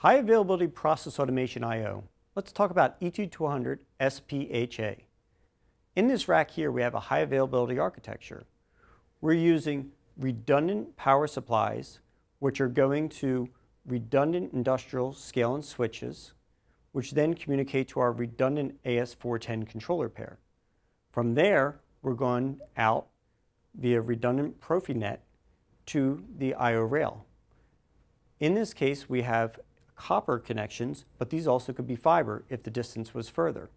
High availability process automation I/O. Let's talk about ET200SP HA. In this rack here, we have a high availability architecture. We're using redundant power supplies, which are going to redundant industrial scale and switches, which then communicate to our redundant AS410 controller pair. From there, we're going out via redundant Profinet to the I/O rail. In this case, we have copper connections, but these also could be fiber if the distance was further.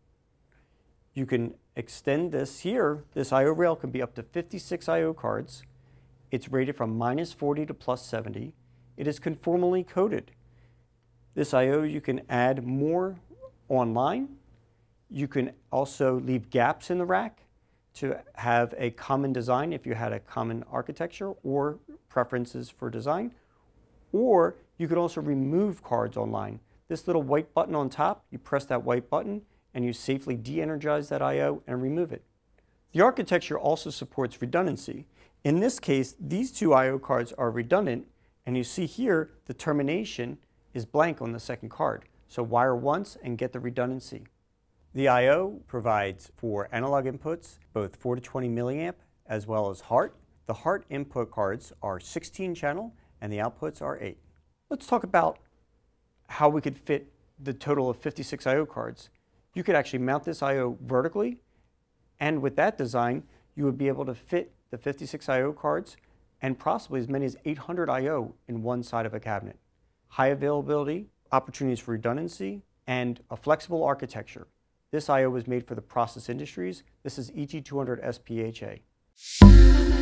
You can extend this here. This I/O rail can be up to 56 I/O cards. It's rated from -40 to +70. It is conformally coded. This I/O, you can add more online. You can also leave gaps in the rack to have a common design if you had a common architecture or preferences for design. Or you could also remove cards online. This little white button on top, you press that white button and you safely de-energize that I/O and remove it. The architecture also supports redundancy. In this case, these two I/O cards are redundant, and you see here the termination is blank on the second card. So wire once and get the redundancy. The I/O provides for analog inputs, both 4-20mA as well as HART. The HART input cards are 16 channel and the outputs are 8. Let's talk about how we could fit the total of 56 I/O cards. You could actually mount this I/O vertically, and with that design, you would be able to fit the 56 I/O cards and possibly as many as 800 I/O in one side of a cabinet. High availability, opportunities for redundancy, and a flexible architecture. This I/O was made for the process industries. This is ET200SP HA.